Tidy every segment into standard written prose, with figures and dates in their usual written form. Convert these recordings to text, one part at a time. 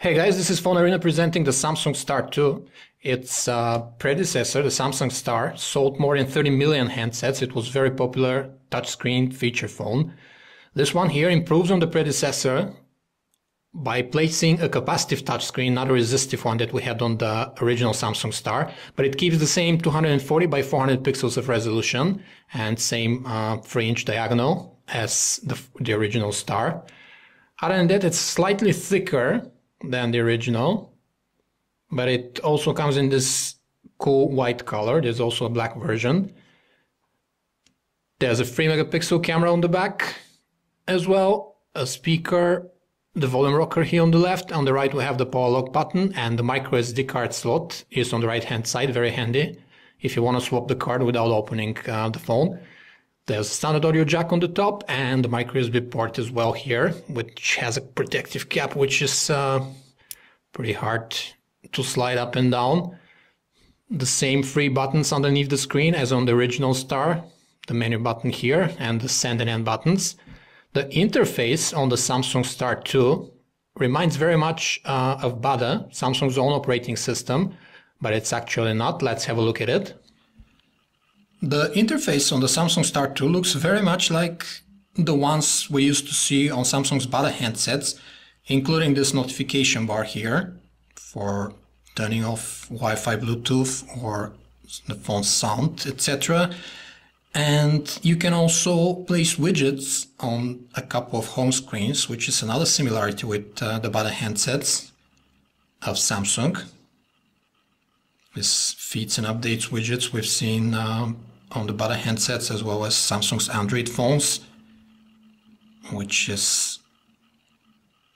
Hey guys, this is PhoneArena presenting the Samsung Star II. Its predecessor, the Samsung Star, sold more than 30 million handsets. It was a very popular touchscreen feature phone. This one here improves on the predecessor by placing a capacitive touchscreen, not a resistive one that we had on the original Samsung Star, but it keeps the same 240 by 400 pixels of resolution and same 3-inch diagonal as the original Star. Other than that, it's slightly thicker than the original, but it also comes in this cool white color. There's also a black version. There's a 3-megapixel camera on the back as well, a speaker, the volume rocker here on the left. On the right we have the power lock button, and the micro SD card slot is on the right hand side, very handy if you want to swap the card without opening the phone. There's a standard audio jack on the top and the micro USB port as well here, which has a protective cap, which is pretty hard to slide up and down. The same three buttons underneath the screen as on the original Star, the menu button here and the send and end buttons. The interface on the Samsung Star II reminds very much of Bada, Samsung's own operating system, but it's actually not. Let's have a look at it. The interface on the Samsung Star II looks very much like the ones we used to see on Samsung's Bada handsets, including this notification bar here for turning off Wi-Fi, Bluetooth or the phone sound, etc. And you can also place widgets on a couple of home screens, which is another similarity with the Bada handsets of Samsung. This feeds and updates widgets we've seen on the Bada handsets as well as Samsung's Android phones, which is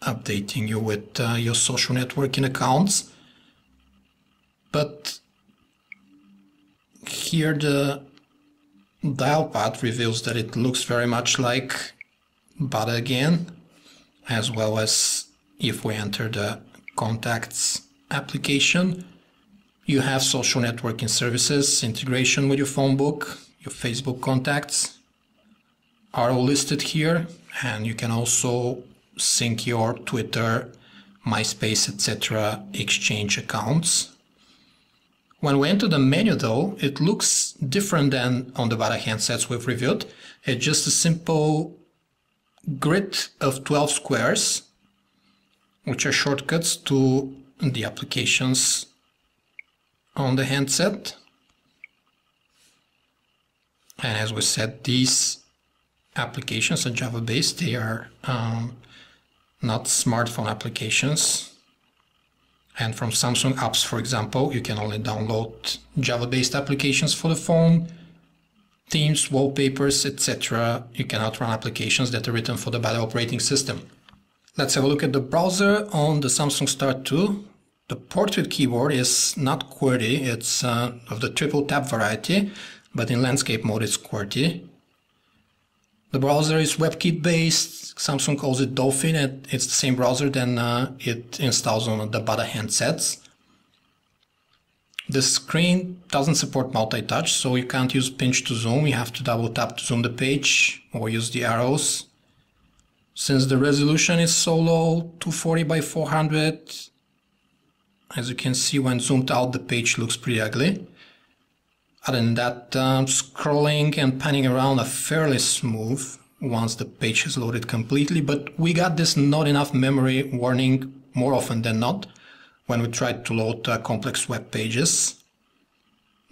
updating you with your social networking accounts. But here the dial pad reveals that it looks very much like Bada again, as well as if we enter the contacts application. You have social networking services, integration with your phone book, your Facebook contacts are all listed here, and you can also sync your Twitter, MySpace, etc. exchange accounts. When we enter the menu though, it looks different than on the Bada handsets we've reviewed. It's just a simple grid of 12 squares, which are shortcuts to the applications on the handset, and as we said, these applications are Java based. They are not smartphone applications, and from Samsung apps, for example, you can only download Java based applications for the phone, themes, wallpapers, etc. You cannot run applications that are written for the Bada operating system. Let's have a look at the browser on the Samsung Star II. The portrait keyboard is not QWERTY, it's of the triple tap variety, but in landscape mode it's QWERTY. The browser is WebKit based. Samsung calls it Dolphin, and it's the same browser than it installs on the Bada handsets. The screen doesn't support multi-touch, so you can't use pinch to zoom. You have to double tap to zoom the page or use the arrows. Since the resolution is so low, 240 by 400, as you can see, when zoomed out, the page looks pretty ugly. Other than that, scrolling and panning around are fairly smooth once the page is loaded completely, but we got this not enough memory warning more often than not when we tried to load complex web pages.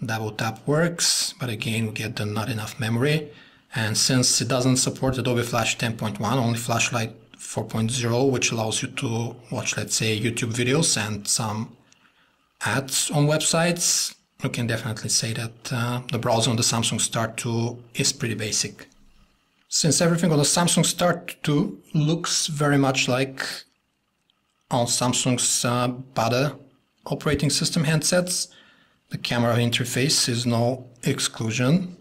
Double tap works, but again we get the not enough memory, and since it doesn't support Adobe Flash 10.1, only Flashlight 4.0, which allows you to watch, let's say, YouTube videos and some ads on websites, you can definitely say that the browser on the Samsung Star II is pretty basic. Since everything on the Samsung Star II looks very much like on Samsung's Bada operating system handsets, the camera interface is no exclusion.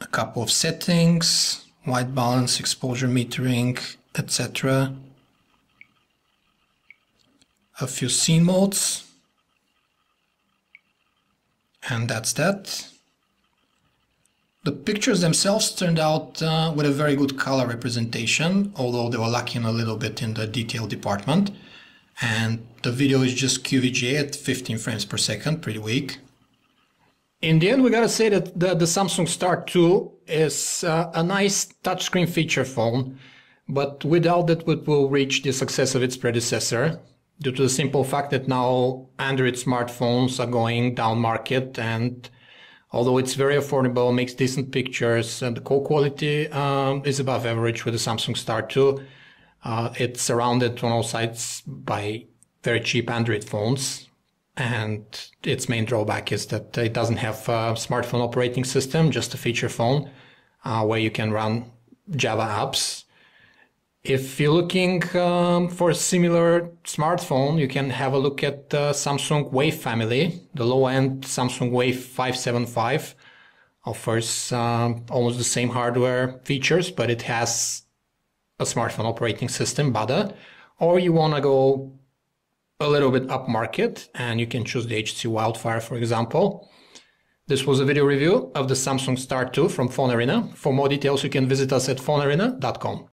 A couple of settings, white balance, exposure metering, etc. A few scene modes, and that's that. The pictures themselves turned out with a very good color representation, although they were lacking a little bit in the detail department. And the video is just QVGA at 15 frames per second, pretty weak. In the end, we gotta say that the Samsung Star II is a nice touchscreen feature phone, but without it, it will reach the success of its predecessor, due to the simple fact that now Android smartphones are going down market, and although it's very affordable, makes decent pictures, and the call quality is above average with the Samsung Star II. It's surrounded on all sides by very cheap Android phones, and its main drawback is that it doesn't have a smartphone operating system, just a feature phone where you can run Java apps. If you're looking for a similar smartphone, you can have a look at the Samsung Wave family. The low-end Samsung Wave 575 offers almost the same hardware features, but it has a smartphone operating system, Bada. Or you want to go a little bit upmarket, and you can choose the HTC Wildfire, for example. This was a video review of the Samsung Star II from PhoneArena. For more details, you can visit us at phonearena.com.